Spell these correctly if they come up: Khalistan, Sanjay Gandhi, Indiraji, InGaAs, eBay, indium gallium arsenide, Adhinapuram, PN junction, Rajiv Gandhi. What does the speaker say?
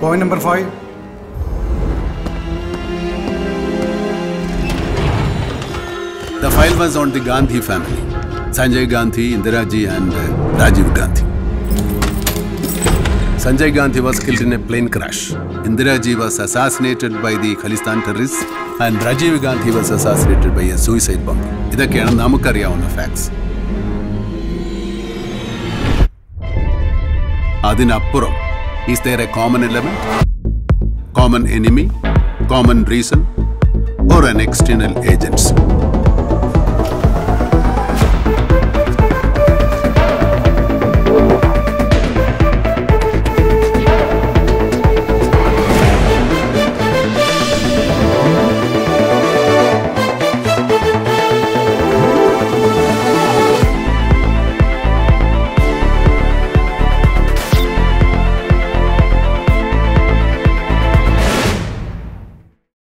Point number 5. The file was on the Gandhi family. Sanjay Gandhi, Indiraji and Rajiv Gandhi. Sanjay Gandhi was killed in a plane crash. Indiraji was assassinated by the Khalistan terrorists and Rajiv Gandhi was assassinated by a suicide bomb. ഇതൊക്കെയാണ് നമുക്കറിയാവുന്ന facts. Adhinapuram. Is there a common element, common enemy, common reason, or an external agency?